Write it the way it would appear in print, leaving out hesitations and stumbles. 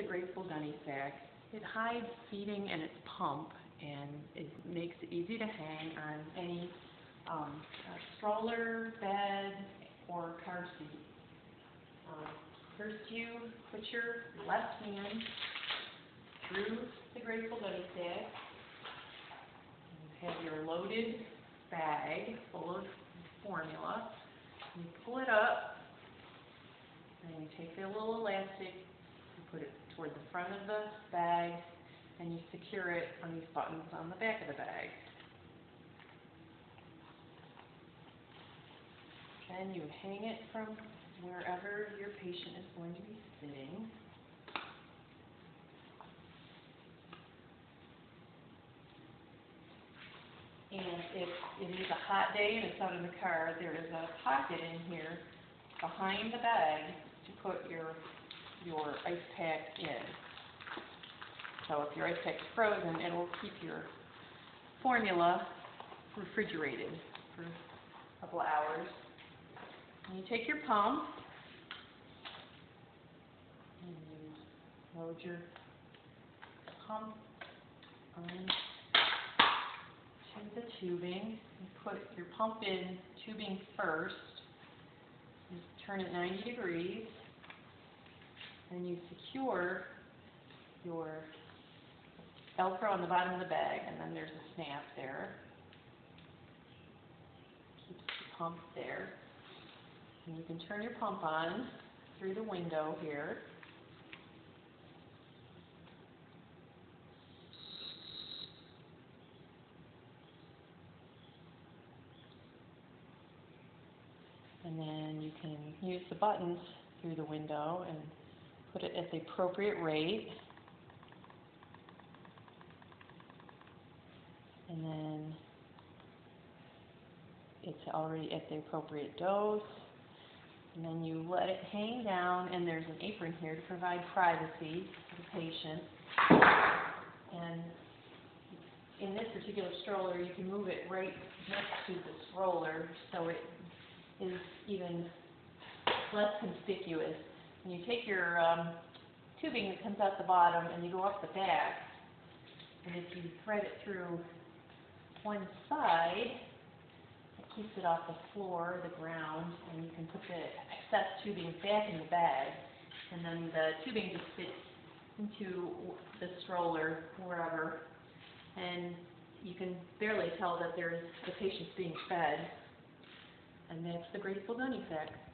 the Graceful Gunnysack. It hides feeding in its pump, and it makes it easy to hang on any stroller, bed, or car seat. First you put your left hand through the Graceful Gunnysack. You have your loaded bag full of formula. You pull it up, and you take the little elastic, you put it toward the front of the bag, and you secure it on these buttons on the back of the bag. Then you hang it from wherever your patient is going to be sitting. And if it is a hot day and it's out in the car, there is a pocket in here behind the bag to put your ice pack in. So if your ice pack is frozen, it will keep your formula refrigerated for a couple of hours. And you take your pump and you load your pump on the tubing. You put your pump in tubing first. You turn it 90 degrees, and you secure your Velcro on the bottom of the bag, and then there's a snap there. Keeps the pump there. And you can turn your pump on through the window here. And then you can use the buttons through the window and put it at the appropriate rate. And then it's already at the appropriate dose. And then you let it hang down, and there's an apron here to provide privacy to the patient. And in this particular stroller, you can move it right next to the stroller, so it is even less conspicuous. And you take your tubing that comes out the bottom and you go up the back, and if you thread it through one side, it keeps it off the floor, the ground, and you can put the excess tubing back in the bag, and then the tubing just fits into the stroller wherever, and you can barely tell that the patient's being fed. And that's the Graceful Gunnysack.